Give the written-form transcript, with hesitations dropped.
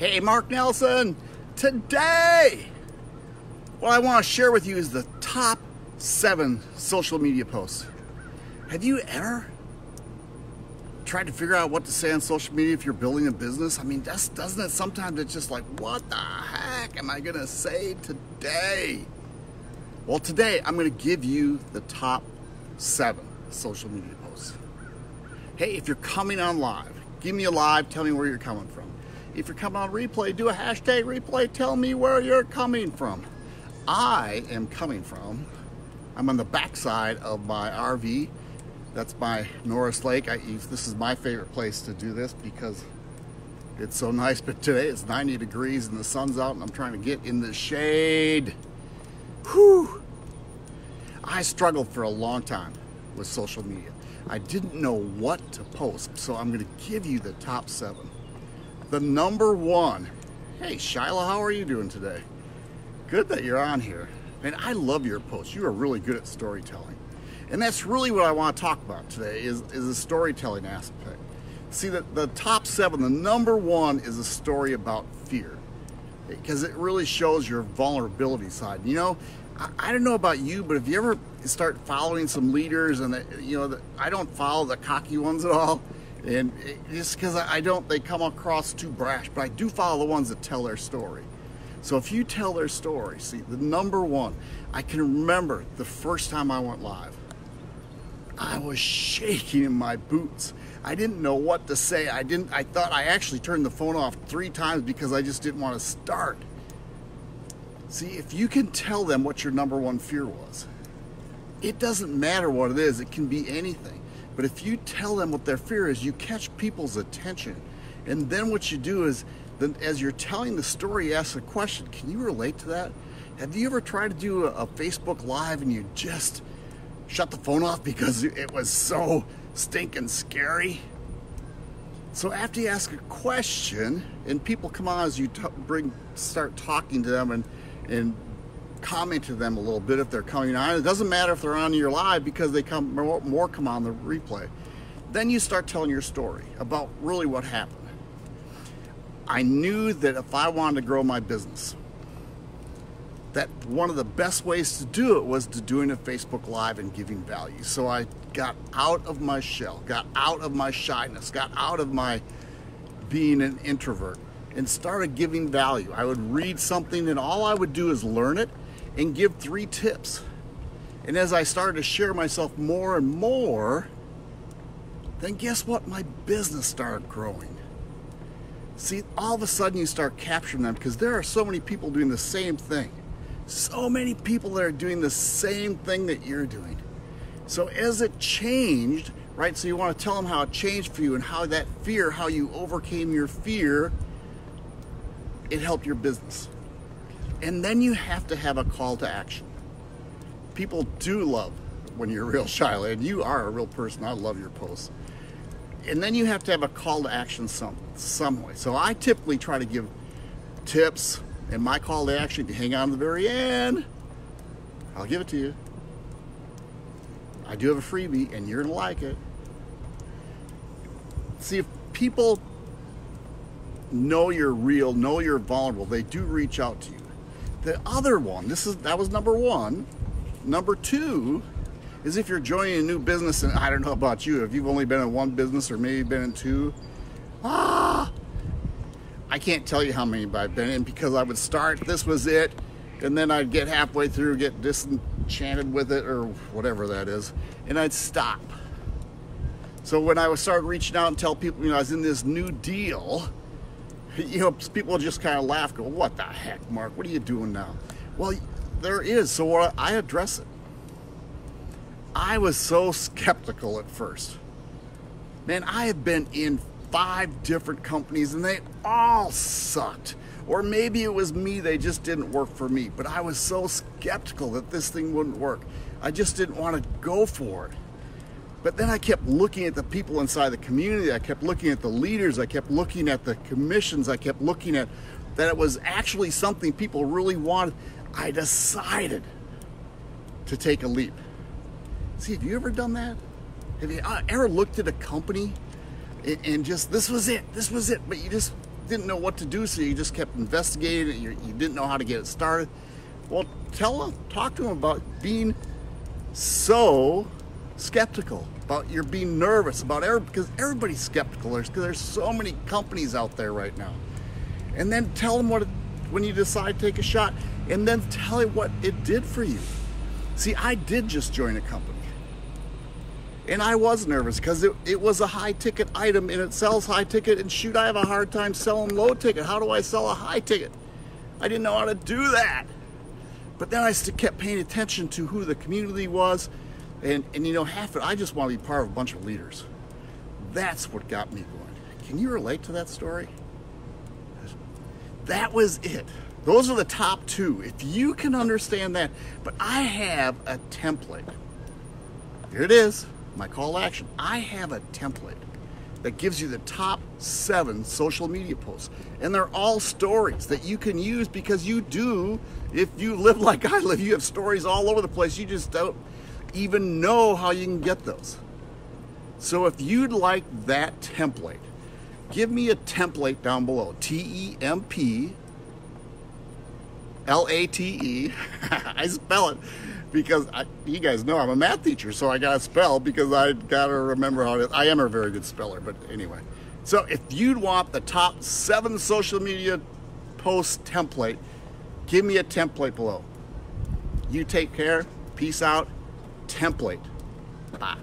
Hey, Mark Nelson. Today, what I want to share with you is the top 7 social media posts. Have you ever tried to figure out what to say on social media if you're building a business? I mean, doesn't it sometimes it's just like, what the heck am I gonna say today? Well, today I'm gonna give you the top 7 social media posts. Hey, if you're coming on live, give me a live, tell me where you're coming from. If you're coming on replay, do a hashtag replay, tell me where you're coming from. I am coming from, I'm on the backside of my RV. That's my Norris Lake. This is my favorite place to do this because it's so nice, but today it's 90 degrees and the sun's out and I'm trying to get in the shade. Whew. I struggled for a long time with social media. I didn't know what to post, so I'm gonna give you the top 7. The number 1, hey Shyla, how are you doing today? Good that you're on here. Man, I love your posts. You are really good at storytelling. And that's really what I want to talk about today is the storytelling aspect. See, the top 7, the number 1 is a story about fear because it really shows your vulnerability side. You know, I don't know about you, but if you ever start following some leaders and, I don't follow the cocky ones at all. And just because they come across too brash, but I do follow the ones that tell their story. So if you tell their story, see, the number 1, I can remember the first time I went live. I was shaking in my boots. I didn't know what to say. I thought I actually turned the phone off 3 times because I just didn't want to start. See, if you can tell them what your number 1 fear was, it doesn't matter what it is, it can be anything. But if you tell them what their fear is, you catch people's attention. And then what you do is, then as you're telling the story, you ask a question. Can you relate to that? Have you ever tried to do a Facebook Live and you just shut the phone off because it was so stinking scary? So after you ask a question and people come on as you start talking to them and comment to them a little bit if they're coming on. It doesn't matter if they're on your live because they come more come on the replay. Then you start telling your story about really what happened. I knew that if I wanted to grow my business, that one of the best ways to do it was to doing a Facebook Live and giving value. So I got out of my shell, got out of my shyness, got out of my being an introvert and started giving value. I would read something and all I would do is learn it and give 3 tips. And as I started to share myself more and more, then guess what? My business started growing. See, all of a sudden you start capturing them because there are so many people doing the same thing. So many people that are doing the same thing that you're doing. So as it changed, right? So you want to tell them how it changed for you and how that fear, how you overcame your fear, it helped your business. And then you have to have a call to action. People do love when you're real, Shyla, and you are a real person. I love your posts. And then you have to have a call to action some way. So I typically try to give tips, and my call to action, if you hang on to the very end, I'll give it to you. I do have a freebie, and you're gonna like it. See, if people know you're real, know you're vulnerable, they do reach out to you. The other one, that was number 1. Number 2 is if you're joining a new business, and I don't know about you, if you've only been in 1 business or maybe been in 2, I can't tell you how many I've been in because I would start, this was it, and then I'd get halfway through, get disenchanted with it or whatever that is, and I'd stop. So when I would start reaching out and tell people, I was in this new deal, people just kind of laugh, go, what the heck, Mark, what are you doing now? Well, there is, so I address it. I was so skeptical at first. Man, I have been in 5 different companies and they all sucked. Or maybe it was me, they just didn't work for me. But I was so skeptical that this thing wouldn't work. I just didn't want to go for it. But then I kept looking at the people inside the community. I kept looking at the leaders. I kept looking at the commissions. I kept looking at that it was actually something people really wanted. I decided to take a leap. See, have you ever done that? Have you ever looked at a company and just, this was it, but you just didn't know what to do, so you just kept investigating and you didn't know how to get it started. Well, talk to them about being so skeptical, about your being nervous, about because everybody's skeptical. There's so many companies out there right now. And then tell them what, when you decide to take a shot, and then tell them what it did for you. See, I did just join a company. And I was nervous because it was a high ticket item and it sells high ticket, and shoot, I have a hard time selling low ticket. How do I sell a high ticket? I didn't know how to do that. But then I still kept paying attention to who the community was, and you know, half of it, I just want to be part of a bunch of leaders. That's what got me going. Can you relate to that story? That was it. Those are the top two. If you can understand that, but I have a template. Here it is. My call to action. I have a template that gives you the top 7 social media posts, and they're all stories that you can use, because you do, if you live like I live, you have stories all over the place. You just don't even know how you can get those. So if you'd like that template, give me a template down below. TEMPLATE. I spell it because you guys know I'm a math teacher, so I gotta spell, because I gotta remember how to. I am a very good speller, but anyway. So if you'd want the top 7 social media post template, give me a template below. You take care, peace out, template, bye.